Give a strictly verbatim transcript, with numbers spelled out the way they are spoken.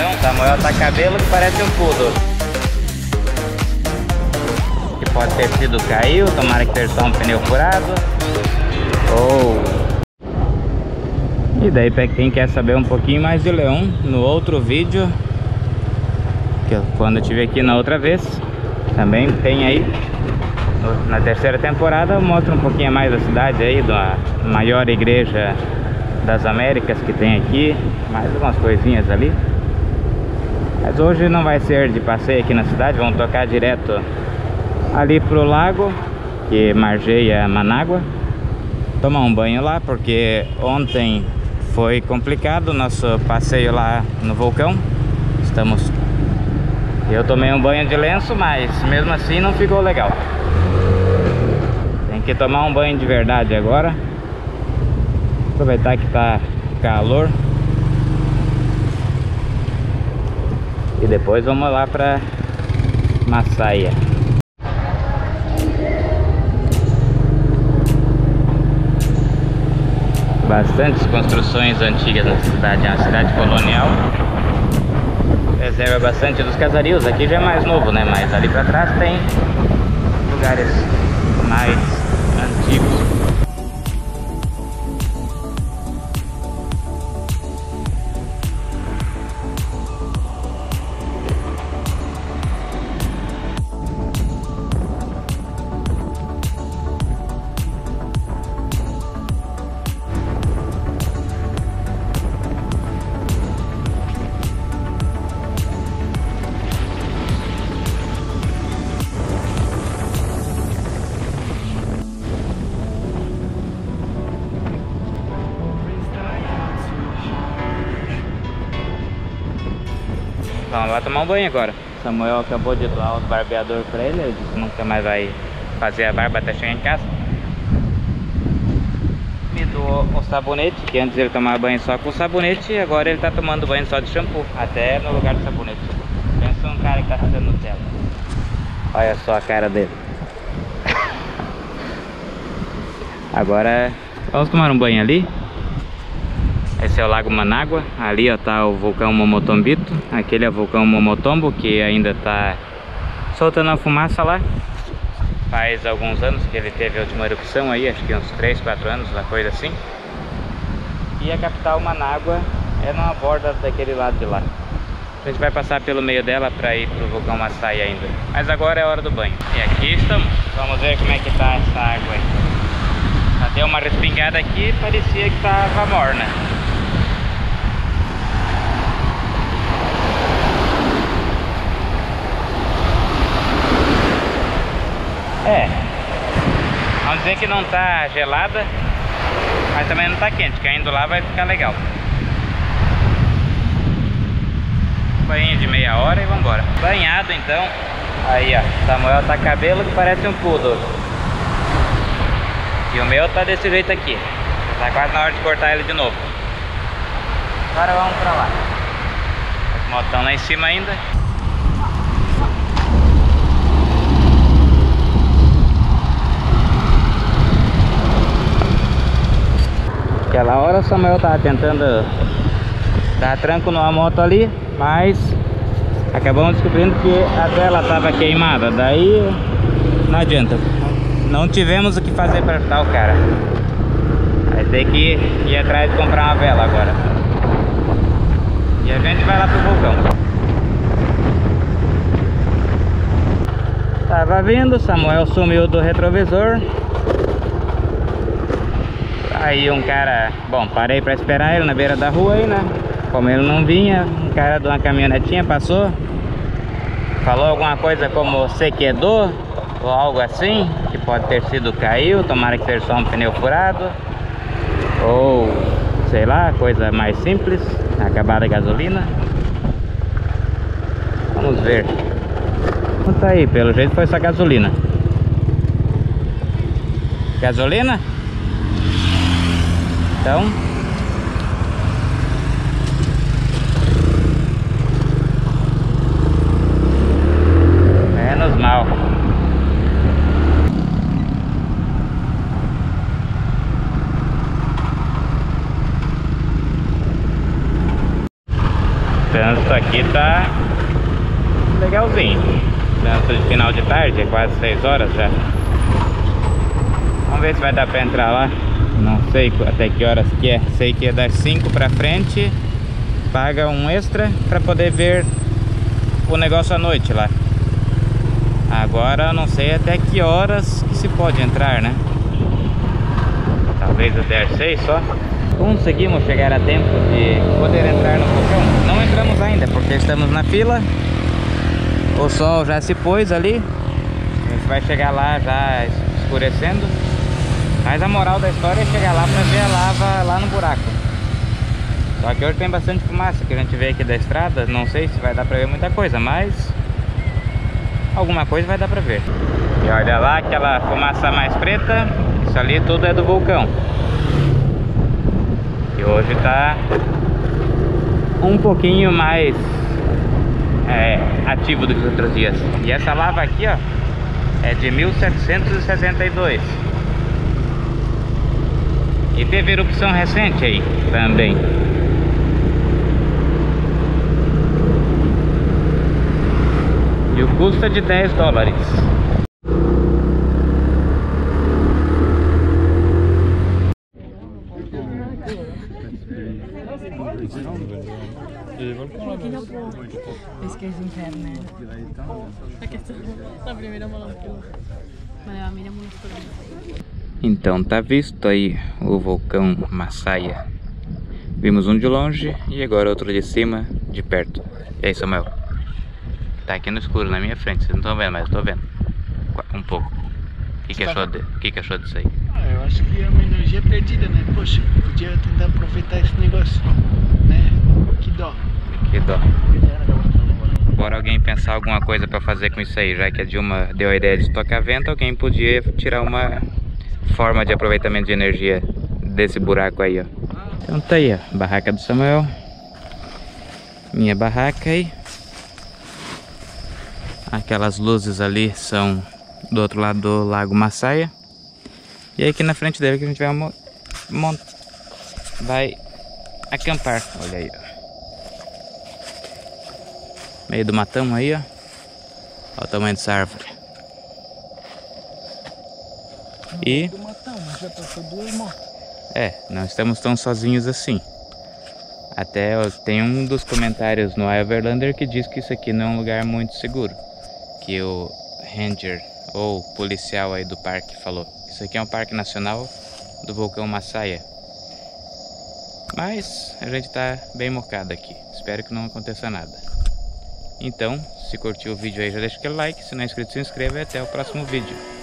Então, Samuel tá cabelo que parece um poodle. Que pode ter sido caiu, tomara que ter só um pneu furado. Oh. E daí, para quem quer saber um pouquinho mais de Leon, no outro vídeo, que eu, quando eu estive aqui na outra vez, também tem aí, no, na terceira temporada, eu mostro um pouquinho mais da cidade aí, da maior igreja das Américas que tem aqui, mais algumas coisinhas ali. Mas hoje não vai ser de passeio aqui na cidade, vamos tocar direto ali pro lago que margeia Manágua, tomar um banho lá, porque ontem foi complicado o nosso passeio lá no vulcão. Estamos... eu tomei um banho de lenço, mas mesmo assim não ficou legal. Tem que tomar um banho de verdade agora. Aproveitar que tá calor e depois vamos lá para Masaya. Bastantes construções antigas da cidade, é uma cidade colonial. Preserva bastante dos casarios, aqui já é mais novo, né? Mas ali para trás tem lugares mais antigos. Vamos lá tomar um banho agora. Samuel acabou de doar o barbeador pra ele. Ele disse que nunca mais vai fazer a barba até chegar em casa. Me doou o sabonete, que antes ele tomava banho só com sabonete, e agora ele tá tomando banho só de shampoo, até no lugar do sabonete. Pensa um cara que tá fazendo Nutella. Olha só a cara dele. Agora vamos tomar um banho ali. Esse é o Lago Manágua, ali ó, tá o vulcão Momotombito, aquele é o vulcão Momotombo, que ainda tá soltando a fumaça lá. Faz alguns anos que ele teve a última erupção aí, acho que uns três, quatro anos, uma coisa assim. E a capital Manágua é na borda daquele lado de lá. A gente vai passar pelo meio dela pra ir pro vulcão Masaya ainda. Mas agora é hora do banho. E aqui estamos, vamos ver como é que tá essa água aí. Já deu uma respingada aqui e parecia que tava morna. É, vamos dizer que não tá gelada, mas também não tá quente, caindo lá vai ficar legal. Banho de meia hora e vamos embora. Banhado então, aí ó, Samuel tá cabelo que parece um poodle. E o meu tá desse jeito aqui, tá quase na hora de cortar ele de novo. Agora vamos pra lá. Os motos estão lá em cima ainda. Aquela hora o Samuel tava tentando dar tranco numa moto ali, mas acabamos descobrindo que a vela tava queimada, daí não adianta, não tivemos o que fazer para ajudar o cara. Vai ter que ir atrás de comprar uma vela agora. E a gente vai lá pro vulcão. Tava vindo, Samuel sumiu do retrovisor. Aí um cara, bom, parei pra esperar ele na beira da rua aí, né? Como ele não vinha, um cara de uma caminhonetinha passou, falou alguma coisa como se quedou, ou algo assim, que pode ter sido caiu, tomara que seja só um pneu furado, ou sei lá, coisa mais simples, acabada a gasolina. Vamos ver. Não tá aí, pelo jeito foi só gasolina. Gasolina? Então, menos mal. Trânsito aqui tá legalzinho. Trânsito de final de tarde, é quase seis horas já. Vamos ver se vai dar pra entrar lá. Não sei até que horas que é. Sei que é das cinco pra frente. Paga um extra pra poder ver o negócio à noite lá. Agora eu não sei até que horas que se pode entrar, né? Talvez até às seis só. Conseguimos chegar a tempo de poder entrar no vulcão. Não entramos ainda porque estamos na fila. O sol já se pôs ali. A gente vai chegar lá já escurecendo. Mas a moral da história é chegar lá pra ver a lava lá no buraco. Só que hoje tem bastante fumaça que a gente vê aqui da estrada. Não sei se vai dar pra ver muita coisa, mas alguma coisa vai dar pra ver. E olha lá aquela fumaça mais preta. Isso ali tudo é do vulcão. E hoje tá um pouquinho mais é, ativo do que os outros dias. E essa lava aqui, ó, é de mil setecentos e sessenta e dois. E teve erupção recente aí também. E o custo é de dez dólares. Então tá visto aí o vulcão Masaya. Vimos um de longe e agora outro de cima, de perto. E aí, Samuel? Tá aqui no escuro, na minha frente, vocês não estão vendo, mas eu tô vendo. Um pouco. O que, que, tá... achou, de... que, que achou disso aí? Ah, eu acho que é uma energia perdida, né? Poxa, podia tentar aproveitar esse negócio, né? Que dó. Que dó. Bora alguém pensar alguma coisa pra fazer com isso aí, já que a Dilma deu a ideia de tocar vento, alguém podia tirar uma forma de aproveitamento de energia desse buraco aí, ó. Então tá aí, ó, barraca do Samuel. Minha barraca aí. Aquelas luzes ali são do outro lado do Lago Masaya. E aí aqui na frente dele que a gente vai, mo mont vai acampar. Olha aí, ó. Meio do matão aí, ó. Olha o tamanho dessa árvore. Não e... é do matão, mas já passou duas motos. É, não estamos tão sozinhos assim. Até ó, tem um dos comentários no iOverlander que diz que isso aqui não é um lugar muito seguro. Que o ranger ou policial aí do parque falou. Isso aqui é um parque nacional do vulcão Masaya. Mas a gente tá bem mocado aqui. Espero que não aconteça nada. Então, se curtiu o vídeo aí já deixa aquele like. Se não é inscrito, se inscreva e até o próximo vídeo.